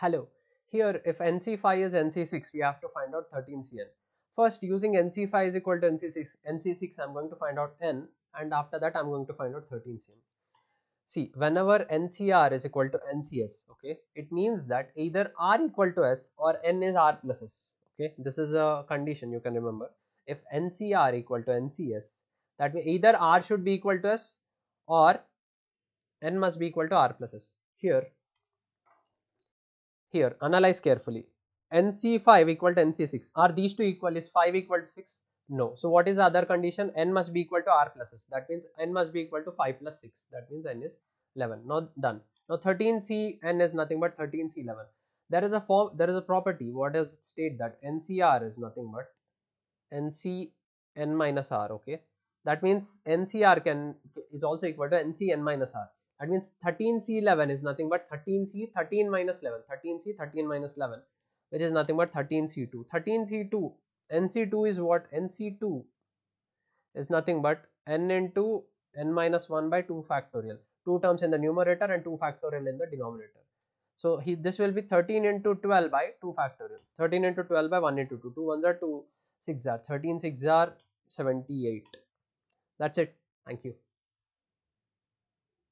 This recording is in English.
Hello, here if nC5 is nC6, we have to find out 13Cn. First, using nC5 is equal to nC6, I am going to find out n, and after that I am going to find out 13Cn. See, whenever nCr is equal to nCs, okay, it means that either r equal to s or n is r plus s, okay. This is a condition you can remember. If nCr equal to nCs, that means either r should be equal to s or n must be equal to r plus s. Here analyze carefully. nC5 equal to nC6, are these two equal? Is 5 equal to 6? No. So what is the other condition? N must be equal to r plus s, that means n must be equal to 5 plus 6, that means n is 11. Now done. Now 13Cn is nothing but 13C11. There is a property, what does it state? That nCr is nothing but nCn minus r, okay. That means nCr is also equal to nCn minus r. That means 13C11 is nothing but 13C 13 minus 11, which is nothing but 13C2. 13C2, nC2 is what? nC2 is nothing but n into n minus 1 by 2 factorial. 2 terms in the numerator and 2 factorial in the denominator. So this will be 13 into 12 by 2 factorial. 13 into 12 by 1 into 2. 2 ones are 2, 6 are 13, 6 are 78. That's it. Thank you.